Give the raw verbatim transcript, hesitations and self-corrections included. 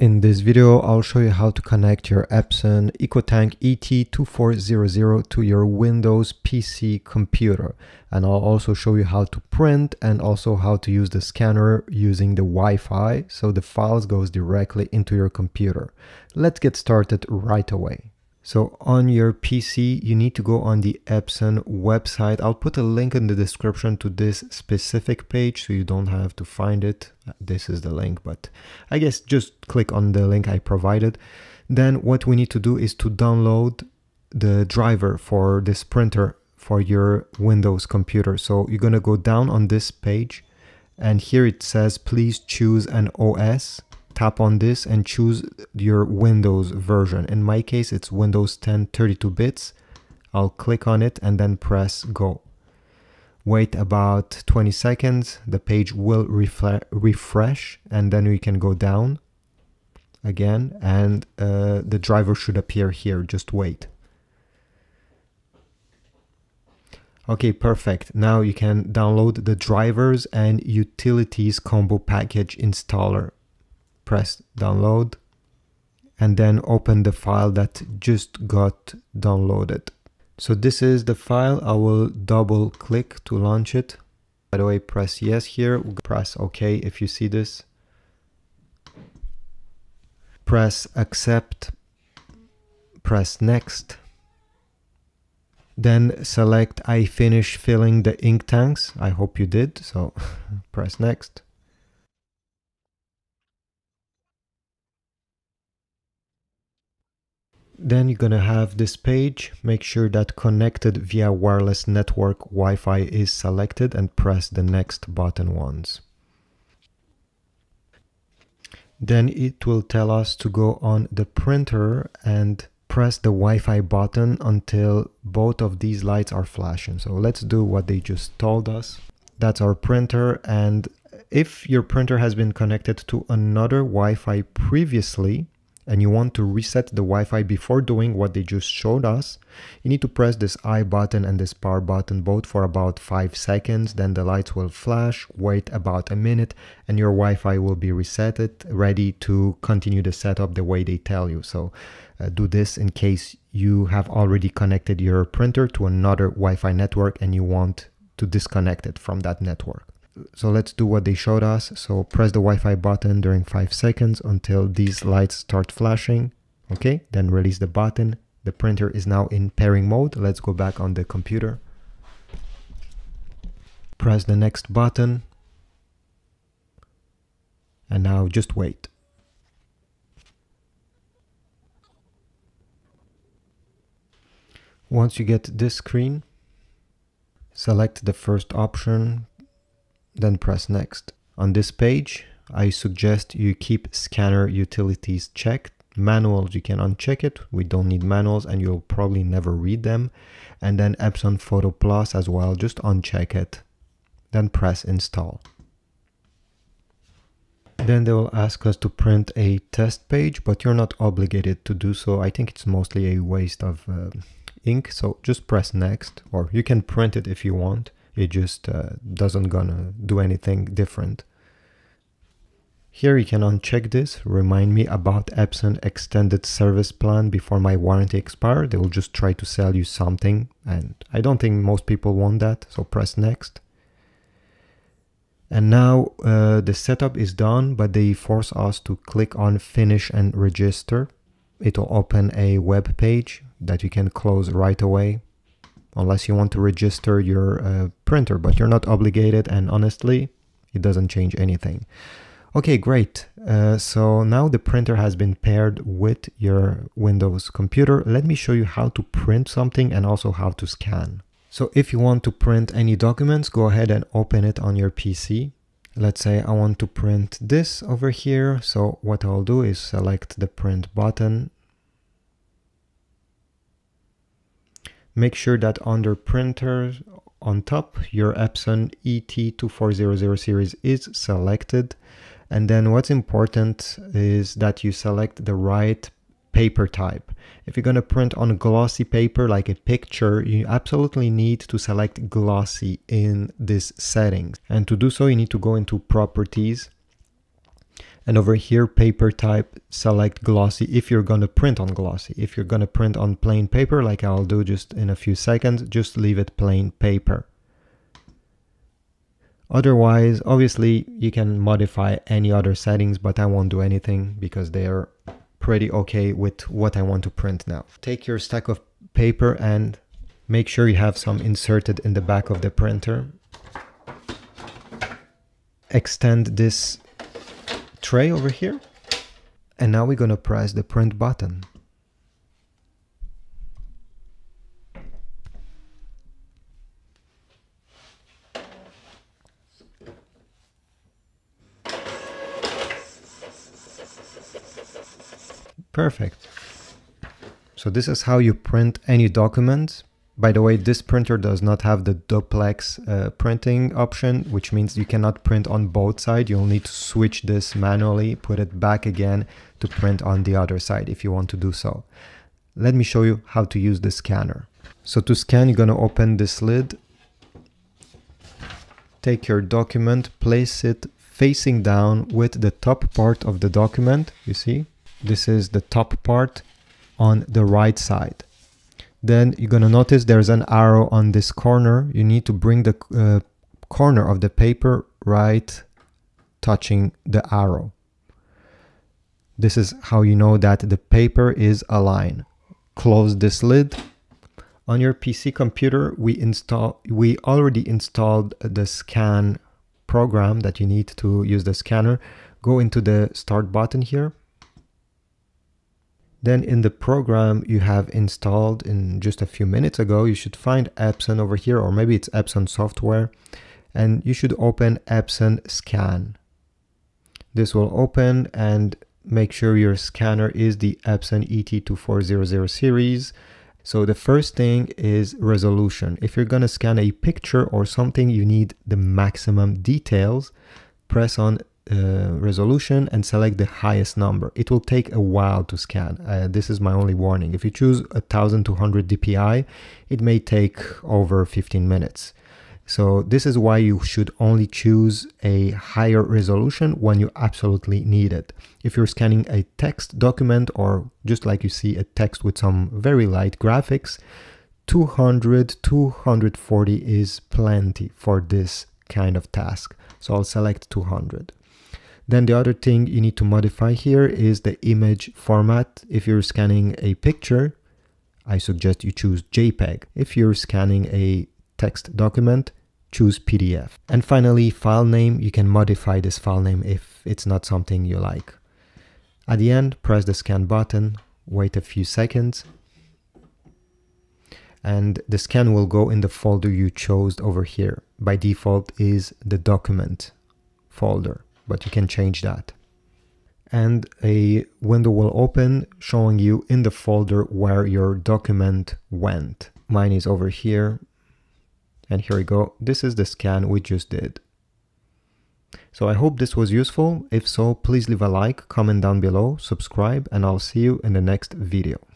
In this video, I'll show you how to connect your Epson EcoTank E T twenty-four hundred to your Windows P C computer. And I'll also show you how to print and also how to use the scanner using the Wi-Fi, so the files goes directly into your computer. Let's get started right away. So on your P C, you need to go on the Epson website. I'll put a link in the description to this specific page so you don't have to find it. This is the link, but I guess just click on the link I provided. Then what we need to do is to download the driver for this printer for your Windows computer. So you're going to go down on this page, and here it says, please choose an O S. Tap on this and choose your Windows version. In my case, it's Windows ten thirty-two bits. I'll click on it and then press go. Wait about twenty seconds. The page will refresh, and then we can go down again, and uh, the driver should appear here. Just wait. Okay, perfect. Now you can download the drivers and utilities combo package installer. Press download and then open the file that just got downloaded. So this is the file. I will double click to launch it. By the way, press yes here, press OK if you see this. Press accept, press next. Then select I finish filling the ink tanks. I hope you did, so press next. Then you're going to have this page. Make sure that connected via wireless network Wi-Fi is selected and press the next button once. Then it will tell us to go on the printer and press the Wi-Fi button until both of these lights are flashing. So let's do what they just told us. That's our printer, and if your printer has been connected to another Wi-Fi previously, and you want to reset the Wi-Fi before doing what they just showed us, you need to press this I button and this power button both for about five seconds, then the lights will flash, wait about a minute, and your Wi-Fi will be resetted, ready to continue the setup the way they tell you. So uh, do this in case you have already connected your printer to another Wi-Fi network and you want to disconnect it from that network. So let's do what they showed us. So press the Wi-Fi button during five seconds until these lights start flashing. Okay, then release the button. The printer is now in pairing mode. Let's go back on the computer. Press the next button. And now just wait. Once you get this screen, select the first option. Then press next. On this page, I suggest you keep scanner utilities checked. Manuals, you can uncheck it. We don't need manuals and you'll probably never read them. And then Epson Photo Plus as well, just uncheck it. Then press install. Then they will ask us to print a test page, but you're not obligated to do so. I think it's mostly a waste of uh, ink, so just press next, or you can print it if you want. It just uh, doesn't gonna do anything different. Here you can uncheck this. Remind me about Epson extended service plan before my warranty expires. They will just try to sell you something, and I don't think most people want that. So press next. And now uh, the setup is done, but they force us to click on finish and register. It will open a web page that you can close right away, unless you want to register your uh, printer, but you're not obligated, and honestly, it doesn't change anything. Okay, great. Uh, so now the printer has been paired with your Windows computer. Let me show you how to print something and also how to scan. So if you want to print any documents, go ahead and open it on your P C. Let's say I want to print this over here. So what I'll do is select the print button. Make sure that under printer on top, your Epson E T twenty-four hundred series is selected. And then what's important is that you select the right paper type. If you're going to print on glossy paper, like a picture, you absolutely need to select glossy in this settings. And to do so, you need to go into properties And over here, paper type, select glossy if you're going to print on glossy. If you're going to print on plain paper, like I'll do just in a few seconds, just leave it plain paper. Otherwise, obviously, you can modify any other settings, but I won't do anything because they are pretty okay with what I want to print now. Take your stack of paper and make sure you have some inserted in the back of the printer. Extend this tray over here, and now we're going to press the print button. Perfect. So this is how you print any document. By the way, this printer does not have the duplex uh, printing option, which means you cannot print on both sides. You'll need to switch this manually, put it back again to print on the other side if you want to do so. Let me show you how to use the scanner. So to scan, you're going to open this lid, take your document, place it facing down with the top part of the document, you see? This is the top part on the right side. Then you're going to notice there's an arrow on this corner. You need to bring the uh, corner of the paper right touching the arrow. This is how you know that the paper is aligned. Close this lid. On your P C computer, we install, we already installed the scan program that you need to use the scanner. Go into the start button here. Then in the program you have installed in just a few minutes ago, you should find Epson over here, or maybe it's Epson software, and you should open Epson Scan. This will open, and make sure your scanner is the Epson E T twenty-four hundred series. So the first thing is resolution. If you're going to scan a picture or something, you need the maximum details. Press on Uh, resolution and select the highest number. It will take a while to scan. Uh, this is my only warning. If you choose one thousand two hundred D P I, it may take over fifteen minutes. So this is why you should only choose a higher resolution when you absolutely need it. If you're scanning a text document, or just like you see a text with some very light graphics, two hundred, two forty is plenty for this kind of task. So I'll select two hundred. Then the other thing you need to modify here is the image format. If you're scanning a picture, I suggest you choose JPEG. If you're scanning a text document, choose P D F. And finally, file name. You can modify this file name if it's not something you like. At the end, press the scan button, wait a few seconds, and the scan will go in the folder you chose over here. By default is the document folder, but you can change that. And a window will open showing you in the folder where your document went. Mine is over here, and here we go. This is the scan we just did. So I hope this was useful. If so, please leave a like, comment down below, subscribe, and I'll see you in the next video.